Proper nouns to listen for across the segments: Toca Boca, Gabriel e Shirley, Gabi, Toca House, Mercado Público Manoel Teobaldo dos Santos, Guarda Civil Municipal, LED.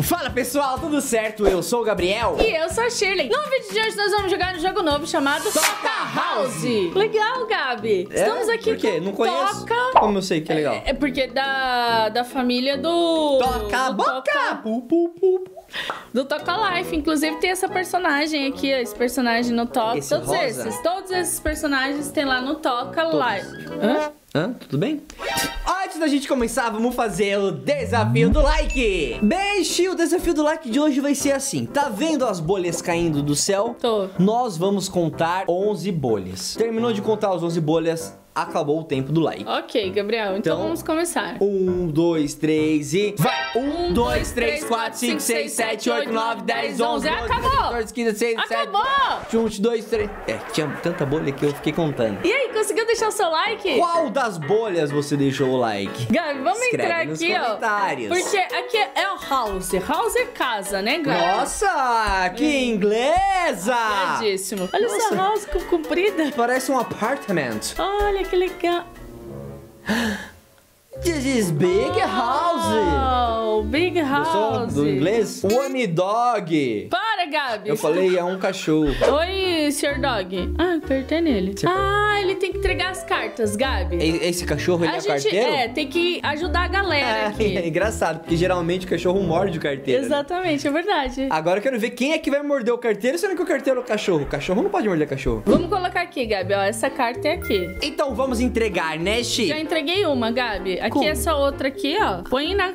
Fala pessoal, tudo certo? Eu sou o Gabriel. E eu sou a Shirley. No vídeo de hoje nós vamos jogar um jogo novo chamado Toca House. Legal, Gabi. Estamos aqui por quê? Não conheço. Toca... Como eu sei que é legal? É porque da família do... Toca Boca! Toca... Do Toca Life. Inclusive tem essa personagem aqui, ó, esse personagem no Toca. Todos esses personagens tem lá no Toca Life. Hã? Tudo bem? Antes da gente começar, vamos fazer o desafio do like. Beijo, o desafio do like de hoje vai ser assim. Tá vendo as bolhas caindo do céu? Tô. Nós vamos contar 11 bolhas. Terminou de contar as 11 bolhas, acabou o tempo do like. Ok, Gabriel, então vamos começar. 1, 2, 3 e... Vai! 1, 2, 3, 4, 5, 6, 7, 8, 9, 10, 11, 12, 14, 15, 16, 17... Acabou! 1, 2, 3... É, tinha tanta bolha que eu fiquei contando. E aí, conseguiu deixar o seu like? Qual das bolhas você deixou o like? Gabi, vamos entrar aqui, ó. Porque aqui é o house. House é casa, né, Gabi? Nossa, que inglesa! Gladíssimo. Olha essa house comprida. Parece um apartment. Olha que legal. This is big house. Oh, big house. Do inglês? One dog. Para, Gabi. Eu falei, é um cachorro. Oi, Sr. Dog. Ah, apertei nele. Ah, ele tem que entregar as cartas, Gabi. Esse cachorro, ele é carteiro? É, tem que ajudar a galera aqui. É engraçado, porque geralmente o cachorro morde o carteiro. Exatamente, né? É verdade. Agora eu quero ver quem é que vai morder o carteiro, sendo que o carteiro é o cachorro. O cachorro não pode morder o cachorro. Vamos colocar aqui, Gabi, ó, essa carta é aqui. Então vamos entregar, né, Chi? Já entreguei uma, Gabi. Aqui, essa outra aqui, ó. Põe na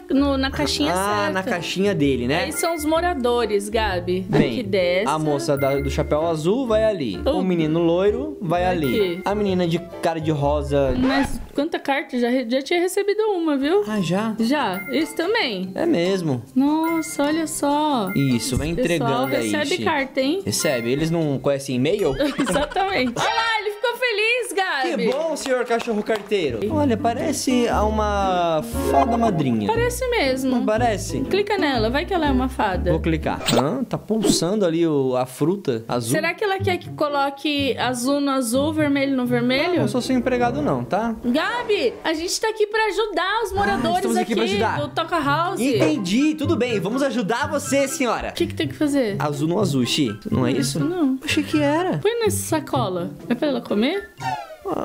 caixinha certa. Ah, na caixinha dele, né? Aí são os moradores, Gabi. Bem, aqui dessa. A moça do chapéu azul vai ali. O menino loiro vai ali. A menina de cara de rosa... Mas quanta carta? Já tinha recebido uma, viu? Ah, já? Já. Isso também. É mesmo. Nossa, olha só. Isso, vai entregando aí. Recebe carta, hein? Recebe. Eles não conhecem e-mail? Exatamente. Olha lá, ele ficou feliz, Gabi. Que bom, senhor cachorro carteiro. Olha, parece uma fada madrinha. Parece mesmo. Não parece? Clica nela, vai que ela é uma fada. Vou clicar. Ah, tá pulsando ali a fruta azul. Será que ela quer que coloque azul no azul, vermelho no vermelho? Não, eu sou seu empregado não, tá? Gabi, a gente tá aqui pra ajudar os moradores aqui do Toca House. Entendi, tudo bem, vamos ajudar você, senhora. O que tem que fazer? Azul no azul, Xi, não é isso? Não. Achei que era. Põe nessa sacola, é pra ela comer?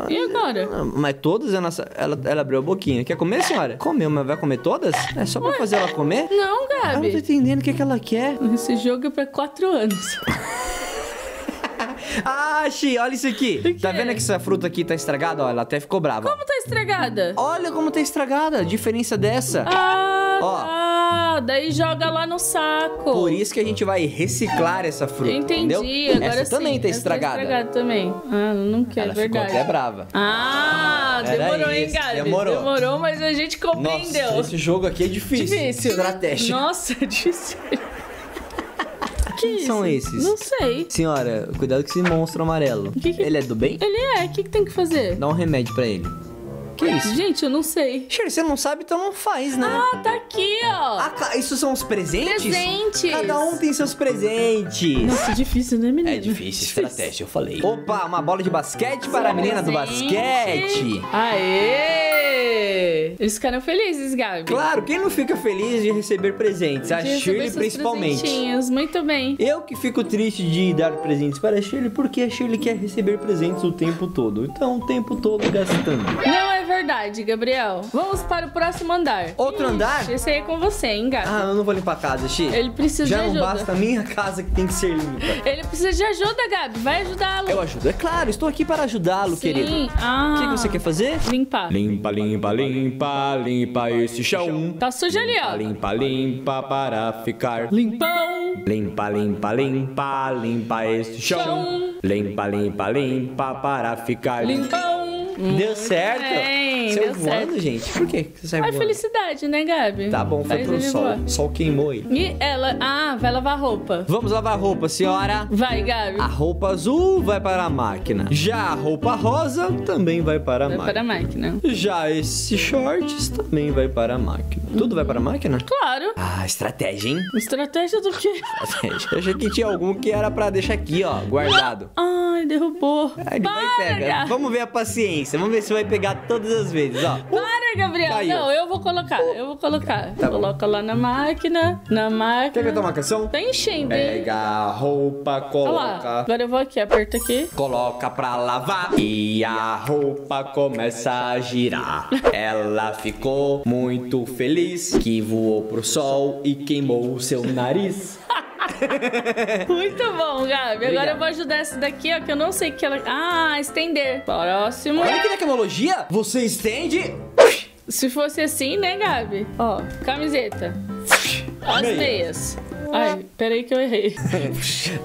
E agora? Mas todas, ela abriu a boquinha. Quer comer, senhora? Comeu, mas vai comer todas? É só pra fazer ela comer? Não, Gabi. Eu não tô entendendo o que é que ela quer. Esse jogo é pra 4 anos. Ah, Xi, olha isso aqui. Tá vendo que essa fruta aqui tá estragada? Ó, ela até ficou brava. Como tá estragada? Olha como tá estragada. A diferença dessa. Ah, ó. Daí joga lá no saco. Por isso que a gente vai reciclar essa fruta. Entendi, entendeu? Agora essa sim. Também tá estragada. Tá estragada também. Ah, não quero, é verdade. Ficou até brava. Ah, demorou, hein, Gabi? Demorou, mas a gente compreendeu. Nossa, esse jogo aqui é difícil. Estratégia. Nossa, é difícil. Quem são esses? Não sei. Senhora, cuidado com esse monstro amarelo. Ele é do bem? Ele é. O que tem que fazer? Dá um remédio pra ele. Que isso? Gente, eu não sei. Shirley, você não sabe, então não faz, né? Ah, tá aqui, ó. Isso são os presentes? Presentes. Cada um tem seus presentes. Nossa, difícil, né, menina? É difícil, estratégia, eu falei. Opa, uma bola de basquete para a menina do basquete. Aê! Eles ficaram felizes, Gabi. Claro, quem não fica feliz de receber presentes? A Shirley, principalmente. Muito bem. Eu que fico triste de dar presentes para a Shirley, porque a Shirley quer receber presentes o tempo todo. Então, o tempo todo gastando. Não é verdade, Gabriel. Vamos para o próximo andar. Outro andar? Esse aí é com você, hein, Gabi? Ah, eu não vou limpar a casa, Xi. Ele precisa de ajuda. Já não basta a minha casa que tem que ser limpa. Ele precisa de ajuda, Gabi. Vai ajudá-lo. Eu ajudo, é claro. Estou aqui para ajudá-lo, querido. Sim. Ah. O que você quer fazer? Limpar. Limpa, limpa, limpa, limpa esse chão. Tá sujo ali, ó. Limpa, limpa para ficar limpão. Limpa, limpa, limpa, limpa esse chão. Limpa, limpa, limpa para ficar limpão. Deu certo? Bem, deu voando, certo. Gente, por que você sai voando? A felicidade, né, Gabi? Tá bom, foi pro sol. O sol queimou aí. E ela... Ah, vai lavar roupa. Vamos lavar roupa, senhora. Vai, Gabi. A roupa azul vai para a máquina. Já a roupa rosa também vai para a máquina. Vai para a máquina. Já esses shorts também vai para a máquina. Tudo vai para a máquina? Claro. Ah, estratégia, hein? Estratégia do quê? Estratégia. Eu achei que tinha algum que era pra deixar aqui, ó, guardado. Ai, derrubou. Ai, vai, pega. Vamos ver a paciência. Vamos ver se vai pegar todas as vezes. vezes, ó. Para, Gabriel. Caiu. Não, eu vou colocar. Eu vou colocar. Tá, coloca lá na máquina. Na máquina. Quer ver tua marcação? Tá enchendo, hein? Pega a roupa, coloca. Agora eu vou aqui, aperta aqui. Coloca pra lavar. E a roupa começa a girar. Ela ficou muito feliz, que voou pro sol e queimou o seu nariz. Muito bom, Gabi. Obrigado. Agora eu vou ajudar essa daqui, ó, que eu não sei o que ela... Ah, estender. Próximo. Olha que tecnologia. Você estende... Se fosse assim, né, Gabi? Ó, camiseta. As meias. Ai, peraí que eu errei.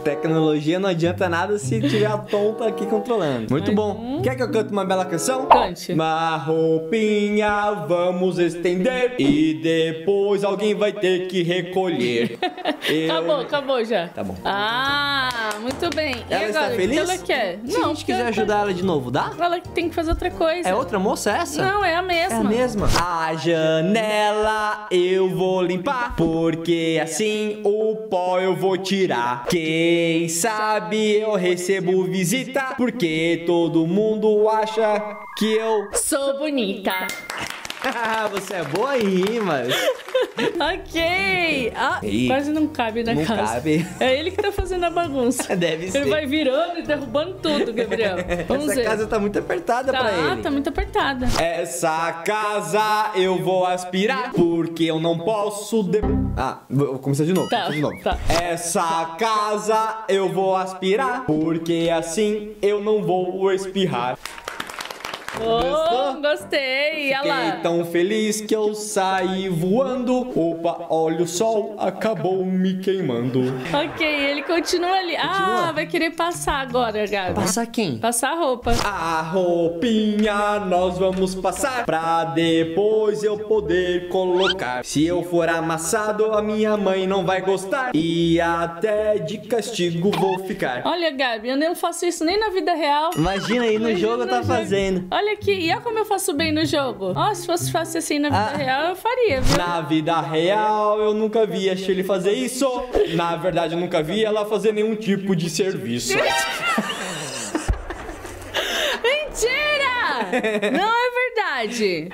Tecnologia não adianta nada se tiver a tonta aqui controlando. Muito bom. Quer que eu cante uma bela canção? Cante. Uma roupinha vamos estender e depois alguém vai ter que recolher. Acabou, acabou já. Tá bom. Ah, muito bem. E ela agora, está feliz? O que ela quer? Se não, a gente quiser ajudar ela de novo, dá? Ela tem que fazer outra coisa. É outra moça essa? Não, é a mesma. É a mesma. A janela eu vou limpar, porque assim... O pó eu vou tirar. Quem sabe eu recebo visita, porque todo mundo acha que eu sou bonita. Você é boa em rimas. Ok. Ah, quase não cabe na casa. Não cabe. É ele que tá fazendo a bagunça. Deve ser. Ele vai virando e derrubando tudo, Gabriel. Vamos ver. Essa casa tá muito apertada pra ele. Tá muito apertada. Essa casa eu vou aspirar, porque eu não posso... Ah, vou começar de novo. Tá, tá. Essa casa eu vou aspirar, porque assim eu não vou espirrar. Oh, gostei, olha lá. Fiquei tão feliz que eu saí voando. Opa, olha o sol, acabou me queimando. Ok, ele continua ali. Continua. Ah, vai querer passar agora, Gabi. Passar quem? Passar a roupa. A roupinha nós vamos passar, pra depois eu poder colocar. Se eu for amassado, a minha mãe não vai gostar, e até de castigo vou ficar. Olha, Gabi, eu não faço isso nem na vida real. Imagina aí, no jogo tá fazendo. Olha aqui, e olha como eu faço bem no jogo. Ó, se fosse fácil assim na vida real, eu faria, viu? Na vida real, eu nunca vi a Shirley fazer isso. Na verdade, eu nunca vi ela fazer nenhum tipo de serviço. Mentira! Não é verdade.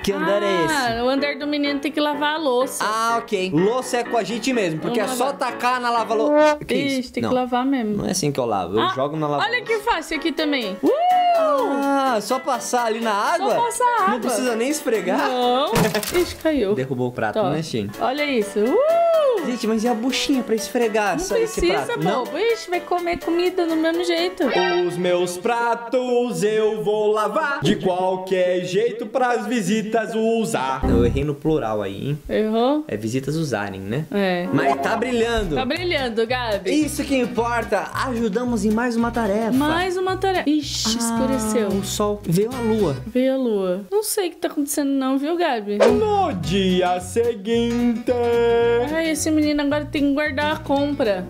Que andar é esse? O andar do menino tem que lavar a louça. Ah, ok. Louça é com a gente mesmo, porque é só tacar na lava-louça. Ixi, tem que lavar mesmo. Não é assim que eu lavo, eu jogo na lava-louça. Olha que fácil aqui também. Ah, só passar ali na água? Só passar água. Não precisa nem esfregar? Não. Ixi, caiu. Derrubou o prato, né, Shirley? Olha isso. Gente, mas e a buchinha pra esfregar esse prato? Precisa, não precisa, bobo. Ixi, vai comer comida do mesmo jeito. Os meus pratos eu vou lavar de qualquer jeito pras visitas usar. Eu errei no plural aí, hein? Errou? É visitas usarem, né? É. Mas tá brilhando. Tá brilhando, Gabi. Isso que importa. Ajudamos em mais uma tarefa. Mais uma tarefa. Ixi, escureceu. O sol. Veio a lua. Veio a lua. Não sei o que tá acontecendo não, viu, Gabi? No dia seguinte... Ai, esse menino agora tem que guardar a compra.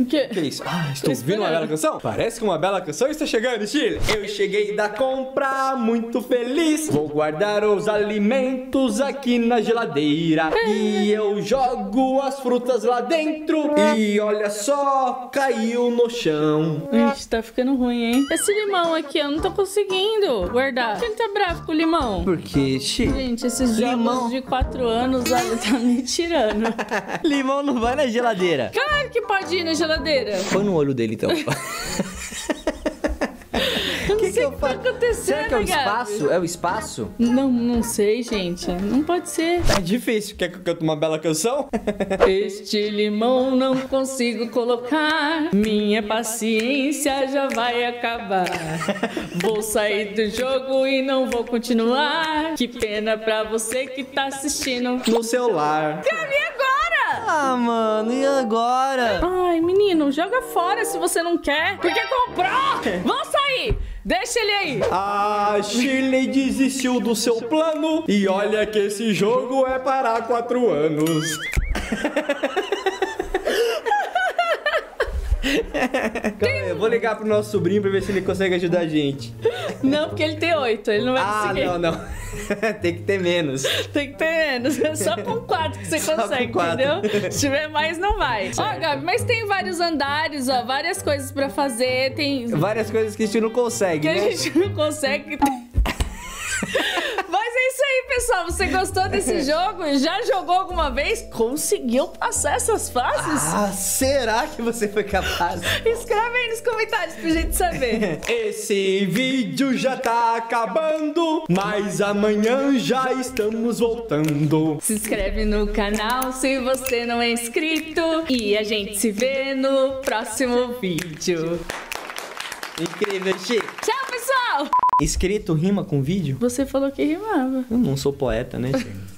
O que? Que isso? Ah, estou ouvindo uma bela canção? Parece que uma bela canção está chegando, Shirley. Eu cheguei da compra, muito feliz. Vou guardar os alimentos aqui na geladeira. E eu jogo as frutas lá dentro. E olha só, caiu no chão. Ixi, tá ficando ruim, hein? Esse limão aqui, eu não tô conseguindo guardar. Por que ele tá bravo com o limão? Porque, Shirley... Gente, esses jogos de 4 anos, olha, tá me tirando. Limão não vai na geladeira. Claro que pode ir na geladeira. Põe no olho dele, então. O que tá acontecendo? Será que é o espaço? Gabi? É o espaço? Não, não sei, gente. Não pode ser. É difícil. Quer que eu cante uma bela canção? Este limão não consigo colocar. Minha paciência já vai acabar. Vou sair do jogo e não vou continuar. Que pena pra você que tá assistindo no celular. Ah, mano, e agora? Ai, menino, joga fora se você não quer. Porque comprou! Vamos sair! Deixa ele aí! A Shirley desistiu do seu plano. E olha que esse jogo é para 4 anos. Calma aí, eu vou ligar pro nosso sobrinho pra ver se ele consegue ajudar a gente. Não, porque ele tem 8, ele não vai conseguir. Ah, não, não. Tem que ter menos. Tem que ter menos. É só com 4 que você consegue, entendeu? Se tiver mais, não vai. Ó, Gabi, mas tem vários andares, ó, várias coisas pra fazer, tem... Várias coisas que a gente não consegue, né? Que a gente não consegue. Vai pessoal, você gostou desse jogo? Já jogou alguma vez? Conseguiu passar essas fases? Ah, será que você foi capaz? Escreve aí nos comentários pra gente saber. Esse vídeo já tá acabando, mas amanhã já estamos voltando. Se inscreve no canal se você não é inscrito e a gente se vê no próximo vídeo. Incrível, Chi. Tchau, pessoal! Escrito rima com vídeo? Você falou que rimava. Eu não sou poeta, né, Chi?